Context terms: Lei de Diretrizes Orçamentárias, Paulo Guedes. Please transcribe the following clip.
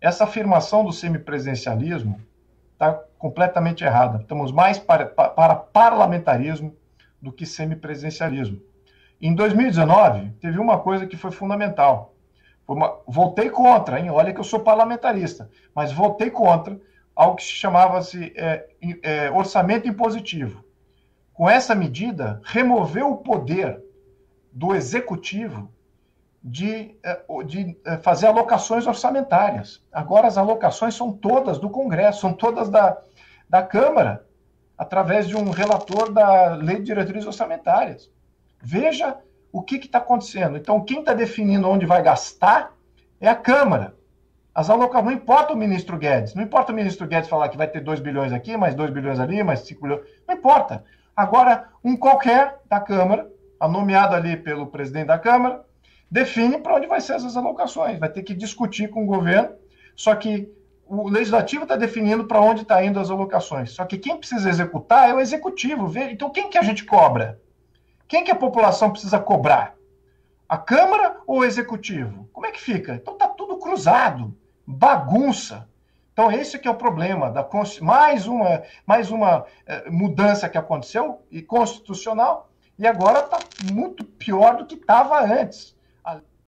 Essa afirmação do semipresidencialismo está completamente errada. Estamos mais para parlamentarismo do que semipresidencialismo. Em 2019, teve uma coisa que foi fundamental. Votei contra, hein? Olha que eu sou parlamentarista, mas votei contra algo que chamava-se orçamento impositivo. Com essa medida, removeu o poder do executivo de fazer alocações orçamentárias. Agora as alocações são todas do Congresso, são todas da Câmara, através de um relator da Lei de Diretrizes Orçamentárias. Veja o que está acontecendo. Então, quem está definindo onde vai gastar é a Câmara. As alocações, não importa o ministro Guedes, não importa o ministro Guedes falar que vai ter 2 bilhões aqui, mais 2 bilhões ali, mais 5 bilhões, não importa. Agora, um qualquer da Câmara, nomeado ali pelo presidente da Câmara, define para onde vai ser essas alocações. Vai ter que discutir com o governo, só que o legislativo está definindo para onde está indo as alocações. Só que quem precisa executar é o executivo. Então, quem que a gente cobra? Quem que a população precisa cobrar? A Câmara ou o Executivo? Como é que fica? Então está tudo cruzado, bagunça. Então esse que é o problema, mais uma mudança que aconteceu, e constitucional, e agora está muito pior do que estava antes.